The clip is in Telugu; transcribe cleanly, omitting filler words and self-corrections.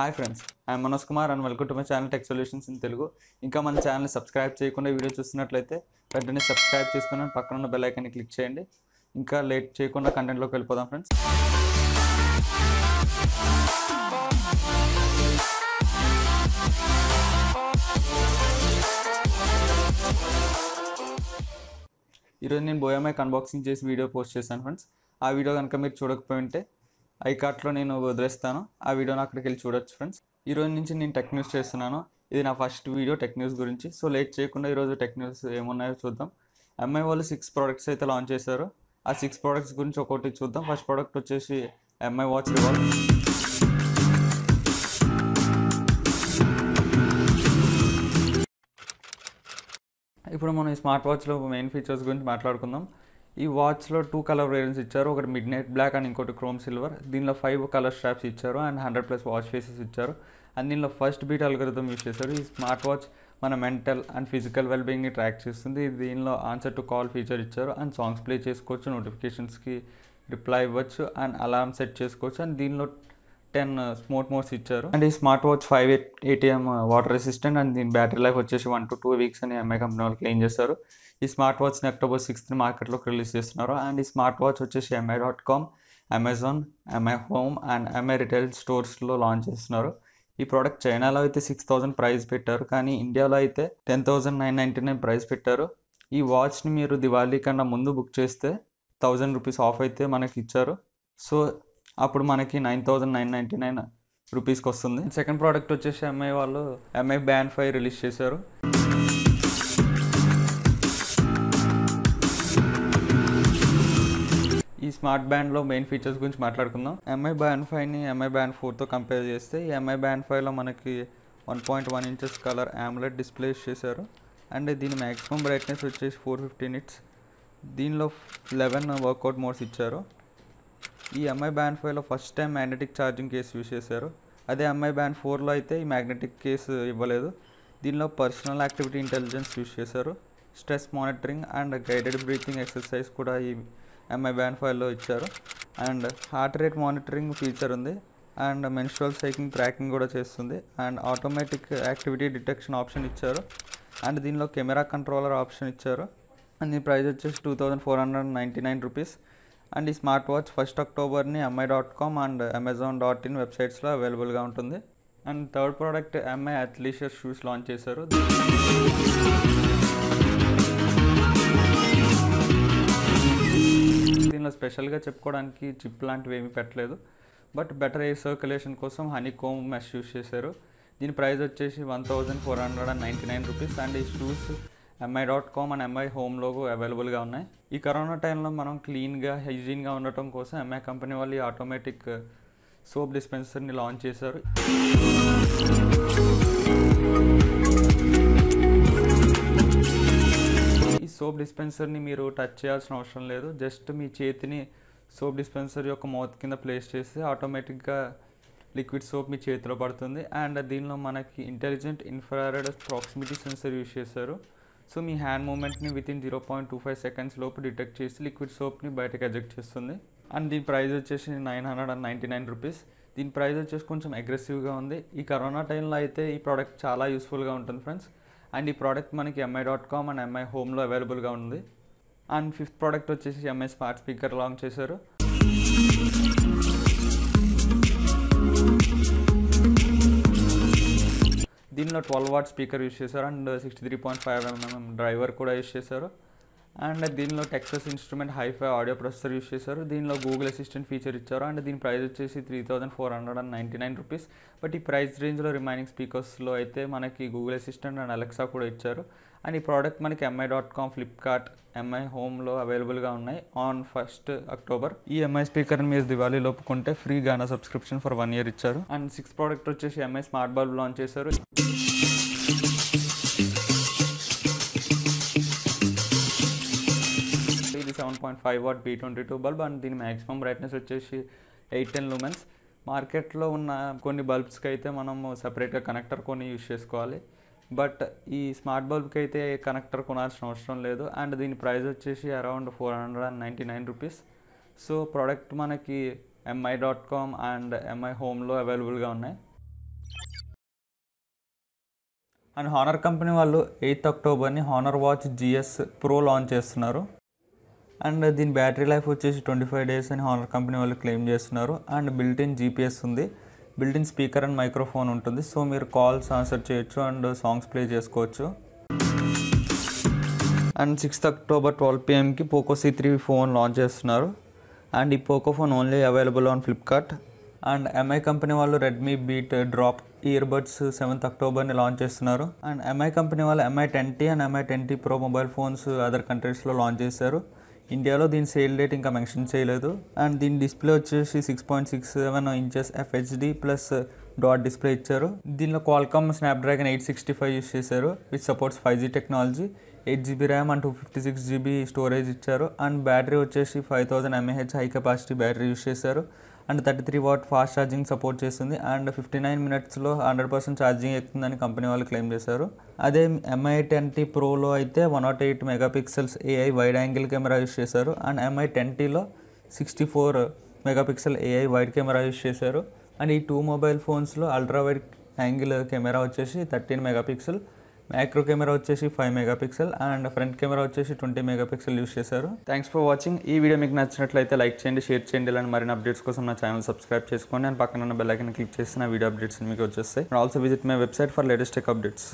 High friends I Manoj Kumar and welcome to my channel tech solutions in Telugu. इंका मन चैनल सब्सक्राइब చేయకుండా वीडियो చూస్తున్నట్లయితే వెంటనే సబ్స్క్రైబ్ చేసుకొని పక్కన ఉన్న బెల్ ఐకాన్ ని క్లిక్ చేయండి। ఇంకా లేట్ చేయకుండా కంటెంట్ లోకి వెళ్ళిపోదాం ఫ్రెండ్స్। ఈ రోజు నేను బోయా మైక్ అన్బాక్సింగ్ చేసి వీడియో పోస్ట్ చేశాను ఫ్రెండ్స్। ఆ వీడియో గనుక మీరు చూడకపోయి ఉంటే ఐ కార్ట్లో నేను వదిలేస్తాను, ఆ వీడియోని అక్కడికి వెళ్ళి చూడొచ్చు ఫ్రెండ్స్। ఈ రోజు నుంచి నేను టెక్ న్యూస్ చేస్తున్నాను, ఇది నా ఫస్ట్ వీడియో టెక్ న్యూస్ గురించి। సో లేట్ చేయకుండా ఈరోజు టెక్ న్యూస్ ఏమున్నాయో చూద్దాం। ఎంఐ వాళ్ళు 6 ప్రోడక్ట్స్ అయితే లాంచ్ చేశారు, ఆ 6 ప్రోడక్ట్స్ గురించి ఒకటి చూద్దాం। ఫస్ట్ ప్రోడక్ట్ వచ్చేసి ఎంఐ వాచ్ రివాల్వ్। ఇప్పుడు మనం ఈ స్మార్ట్ వాచ్లో మెయిన్ ఫీచర్స్ గురించి మాట్లాడుకుందాం। ఈ వాచ్లో 2 కలర్ వేరియంట్స్ ఇచ్చారు, ఒకటి మిడ్ నైట్ బ్లాక్ అండ్ ఇంకోటి క్రోమ్ సిల్వర్। దీనిలో 5 కలర్ స్ట్రాప్స్ ఇచ్చారు అండ్ 100+ వాచ్ ఫేసెస్ ఇచ్చారు అండ్ దీనిలో ఫస్ట్ బీట్ అల్గోరిథం యూజ్ చేశారు। ఈ స్మార్ట్ వాచ్ మన మెంటల్ అండ్ ఫిజికల్ వెల్బీయింగ్ని ట్రాక్ చేస్తుంది। దీనిలో ఆన్సర్ టు కాల్ ఫీచర్ ఇచ్చారు అండ్ సాంగ్స్ ప్లే చేసుకోవచ్చు, నోటిఫికేషన్స్కి రిప్లై ఇవ్వచ్చు అండ్ అలారం సెట్ చేసుకోవచ్చు అండ్ దీనిలో 10 స్మోర్ట్ మోడ్స్ ఇచ్చారు। అండ్ ఈ smart watch 5 ATM water resistant and దీని బ్యాటరీ లైఫ్ వచ్చేసి 1 to 2 వీక్స్ అని ఎంఐ కంపెనీ వాళ్ళు క్లెయిమ్ చేశారు। ఈ స్మార్ట్ వాచ్ని October 6th మార్కెట్లోకి రిలీజ్ చేస్తున్నారు। అండ్ ఈ స్మార్ట్ వాచ్ వచ్చేసి MI.com, Amazon, Mi home and Mi retail స్టోర్స్లో లాంచ్ చేస్తున్నారు। ఈ ప్రోడక్ట్ చైనాలో అయితే 6000 ప్రైస్ పెట్టారు, కానీ ఇండియాలో అయితే 10,999 ప్రైస్ పెట్టారు। ఈ వాచ్ని మీరు దివాళీ కన్నా ముందు బుక్ చేస్తే 1000 రూపీస్ ఆఫ్ అయితే మనకి ఇచ్చారు, సో అప్పుడు మనకి 9,999 రూపీస్కి వస్తుంది। సెకండ్ ప్రోడక్ట్ వచ్చేసి ఎంఐ వాళ్ళు ఎంఐ బ్యాండ్ 5 రిలీజ్ చేశారు। ఈ స్మార్ట్ బ్యాండ్లో మెయిన్ ఫీచర్స్ గురించి మాట్లాడుకుందాం। ఎంఐ బ్యాండ్ 5ని ఎంఐ బ్యాండ్ 4తో కంపేర్ చేస్తే ఈ ఎంఐ బ్యాండ్ 5లో మనకి 1.1 ఇంచెస్ కలర్ AMOLED డిస్ప్లే చేశారు అండ్ దీని మ్యాక్సిమం బ్రైట్నెస్ వచ్చేసి 450 నిట్స్। దీనిలో 11 వర్కౌట్ మోడ్స్ ఇచ్చారు। ఈ ఎంఐ బ్యాండ్ 5లో first time magnetic charging case use చేశారు, అదే ఎంఐ బ్యాండ్ 4లో అయితే ఈ మ్యాగ్నెటిక్ కేసు ఇవ్వలేదు। దీనిలో పర్సనల్ యాక్టివిటీ ఇంటెలిజెన్స్ యూజ్ చేశారు, stress monitoring and guided breathing exercise కూడా ఈ ఎంఐ బ్యాండ్ 5లో ఇచ్చారు and heart rate monitoring feature ఉంది అండ్ మెన్స్ట్రల్ సైకిల్ ట్రాకింగ్ కూడా చేస్తుంది and automatic activity detection option ఇచ్చారు అండ్ దీనిలో కెమెరా కంట్రోలర్ ఆప్షన్ ఇచ్చారు అండ్ దీని ప్రైస్ వచ్చేసి 2499 రూపీస్। అండ్ ఈ స్మార్ట్ వాచ్ 1st Octoberని MI.com అండ్ Amazon.in వెబ్సైట్స్లో అవైలబుల్గా ఉంటుంది। And third product Mi athleisure shoes launch చేశారు। స్పెషల్గా చెప్పుకోవడానికి చిప్ లాంటివి ఏమీ పెట్టలేదు, బట్ బెటర్ ఎయిర్ సర్క్యులేషన్ కోసం హనీ కోమ్ మెష్ యూస్ చేశారు। దీని ప్రైస్ వచ్చేసి 1499 రూపీస్ అండ్ ఈ షూస్ MI.com అండ్ ఎంఐ హోమ్లో అవైలబుల్గా ఉన్నాయి। ఈ కరోనా టైంలో మనం క్లీన్గా హైజీన్గా ఉండటం కోసం ఎంఐ కంపెనీ వాళ్ళు ఈ ఆటోమేటిక్ సోప్ డిస్పెన్సర్ని లాంచ్ చేశారు। సోప్ డిస్పెన్సర్ని మీరు టచ్ చేయాల్సిన అవసరం లేదు, జస్ట్ మీ చేతిని సోప్ డిస్పెన్సర్ యొక్క మౌత్ కింద ప్లేస్ చేస్తే ఆటోమేటిక్గా లిక్విడ్ సోప్ మీ చేతిలో పడుతుంది। అండ్ దీనిలో మనకి intelligent infrared proximity sensor use చేశారు, సో మీ హ్యాండ్ మూమెంట్ని వితిన్ 0.25 సెకండ్స్ లోపు డిటెక్ట్ చేసి లిక్విడ్ సోప్ని బయటకు ఎజెక్ట్ చేస్తుంది। అండ్ దీని ప్రైస్ వచ్చేసి 999 రూపీస్। దీని ప్రైస్ వచ్చేసి కొంచెం అగ్రెసివ్గా ఉంది, ఈ కరోనా టైంలో అయితే ఈ ప్రోడక్ట్ చాలా యూస్ఫుల్గా ఉంటుంది ఫ్రెండ్స్। అండ్ ఈ ప్రోడక్ట్ మనకి MI.com అండ్ ఎంఐ హోమ్లో అవైలబుల్గా ఉంది। అండ్ ఫిఫ్త్ ప్రోడక్ట్ వచ్చేసి ఎంఐ స్మార్ట్ స్పీకర్ లాంచ్ చేశారు। దీనిలో 12 వాట్ స్పీకర్ యూజ్ చేశారు అండ్ 63.5mm డ్రైవర్ కూడా యూజ్ చేశారు అండ్ దీనిలో Texas instrument hi-fi audio processor use చేశారు। దీనిలో గూగుల్ అసిస్టెంట్ ఫీచర్ ఇచ్చారు అండ్ దీని ప్రైస్ వచ్చేసి 3499 రూపీస్। బట్ ఈ ప్రైస్ రేంజ్లో రిమైనింగ్ స్పీకర్స్లో అయితే మనకి గూగుల్ అసిస్టెంట్ అండ్ అలెక్సా కూడా ఇచ్చారు అండ్ ఈ ప్రోడక్ట్ మనకి MI.com, ఫ్లిప్కార్ట్, ఎంఐ హోమ్లో అవైలబుల్గా ఉన్నాయి ఆన్ 1st October। ఈ ఎంఐ స్పీకర్ని మీరు దివాళీ లోపుకుంటే free Gaana subscription for 1 year ఇచ్చారు। అండ్ 6th ప్రోడక్ట్ వచ్చేసి ఎంఐ స్మార్ట్ బల్బ్ లాంచ్ చేశారు। ఇది 7.5 watt B22 బల్బ్ అండ్ దీని మ్యాక్సిమం బ్రైట్నెస్ వచ్చేసి 810 lumens। మార్కెట్లో ఉన్న కొన్ని బల్బ్స్కి అయితే మనము సపరేట్గా కనెక్టర్ కొని యూజ్ చేసుకోవాలి, బట్ ఈ స్మార్ట్ బల్బ్కి అయితే కనెక్టర్ కొనాల్సిన అవసరం లేదు అండ్ దీని ప్రైస్ వచ్చేసి అరౌండ్ 499 రూపీస్। సో ప్రోడక్ట్ మనకి MI.com అండ్ ఎంఐ హోమ్లో అవైలబుల్గా ఉన్నాయి। అండ్ హానర్ కంపెనీ వాళ్ళు 8 అక్టోబర్ని Honor watch GS pro launch చేస్తున్నారు. అండ్ దీని బ్యాటరీ లైఫ్ వచ్చేసి 25 days అని హానర్ కంపెనీ వాళ్ళు క్లెయిమ్ చేస్తున్నారు. అండ్ బిల్ట్ ఇన్ జీపీఎస్ ఉంది, built in speaker and microphone ఉంటుంది. సో మీరు కాల్స్ ఆన్సర్ చేయొచ్చు అండ్ సాంగ్స్ ప్లే చేసుకోవచ్చు. And 6 October 12 PM Poco C3 phone launch చేస్తున్నారు. అండ్ ఈ Poco phone only available on Flipkart. And MI company వాళ్ళు రెడ్మీ బీట్ డ్రాప్ ఇయర్బడ్స్ 7 అక్టోబర్ని లాంచ్ చేస్తున్నారు. అండ్ ఎంఐ కంపెనీ వాళ్ళు MI 10T and MI 10T Pro mobile phones other కంట్రీస్లో లాంచ్ చేశారు. ఇండియాలో దీని సేల్ డేట్ ఇంకా మెన్షన్ చేయలేదు. అండ్ దీని డిస్ప్లే వచ్చేసి 6.67 inches FHD plus dot display ఇచ్చారు. దీనిలో క్వాల్కమ్ స్నాప్డ్రాగన్ 865 యూస్ చేశారు, with supports 5G technology. 8GB RAM and 256GB storage ఇచ్చారు. అండ్ బ్యాటరీ వచ్చేసి 5000 mAh high capacity battery use చేశారు. And 33W fast charging support చేస్తుంది. అండ్ 59 minutesలో 100% ఛార్జింగ్ ఎక్కుతుందని కంపెనీ వాళ్ళు క్లెయిమ్ చేశారు. అదే MI 10T Proలో అయితే 108 megapixels AI wide angle camera use చేశారు. అండ్ MI 10Tలో 64 megapixel AI wide camera use చేశారు. అండ్ ఈ 2 మొబైల్ ఫోన్స్లో అల్ట్రా వైడ్ యాంగిల్ కెమెరా వచ్చేసి 13 megapixel, మ్యాక్రో కెమెరా వచ్చేసి 5 megapixel అండ్ ఫ్రంట్ కెమెరా వచ్చేసి 20 megapixel యూస్ చేశారు. Thanks for watching. ఈ వీడియో మీకు నచ్చినట్లయితే లైక్ చేయండి, షేర్ చేయండి. ఇలాంటి మరిన్ని అప్డేట్స్ కోసం నా ఛానల్ సబ్స్క్రైబ్ చేసుకోండి అండ్ పక్కన ఉన్న బెల్ ఐకాన్ క్లిక్ చేసి నా వీడియో అప్డేట్స్ మీకు వచ్చేస్తాయి. And also visit my website for latest tech updates.